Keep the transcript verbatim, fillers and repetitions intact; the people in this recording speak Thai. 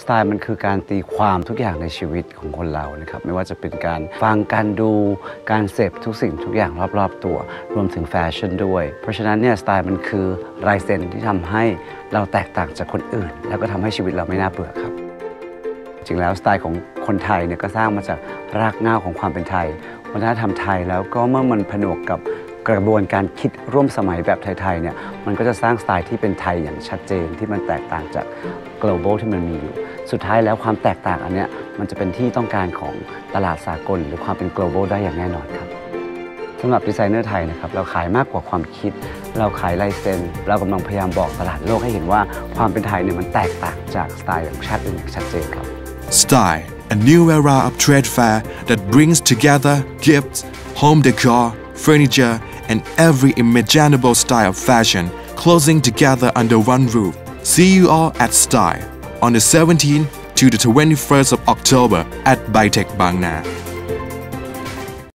สไตล์มันคือการตีความทุกอย่างในชีวิตของคนเรานะครับไม่ว่าจะเป็นการฟังการดูการเสพทุกสิ่งทุกอย่างรอบๆตัวรวมถึงแฟชั่นด้วยเพราะฉะนั้นเนี่ยสไตล์มันคือลายเซ็นที่ทำให้เราแตกต่างจากคนอื่นแล้วก็ทำให้ชีวิตเราไม่น่าเบื่อครับจริงแล้วสไตล์ของคนไทยเนี่ยก็สร้างมาจากรากเหง้าของความเป็นไทยวัฒนธรรมไทยแล้วก็เมื่อมันผนวกกับกระบวนการคิดร่วมสมัยแบบไทยๆเนี่ยมันก็จะสร้างสไตล์ที่เป็นไทยอย่างชัดเจนที่มันแตกต่างจาก global ที่มันมีอยู่สุดท้ายแล้วความแตกต่างอันเนี้ยมันจะเป็นที่ต้องการของตลาดสากลหรือความเป็น global ได้อย่างแน่นอนครับสำหรับดีไซเนอร์ไทยนะครับเราขายมากกว่าความคิดเราขายลายเซ็นเรากำลังพยายามบอกตลาดโลกให้เห็นว่าความเป็นไทยเนี่ยมันแตกต่างจากสไตล์ของชาติอื่นชัดเจนครับ STYLE a new era of trade fair that brings together gifts, home decor, furniture and every imaginable style of fashion closing together under one roof. See you all at STYLE on the seventeenth to the twenty-first of October at BITEC Bangna.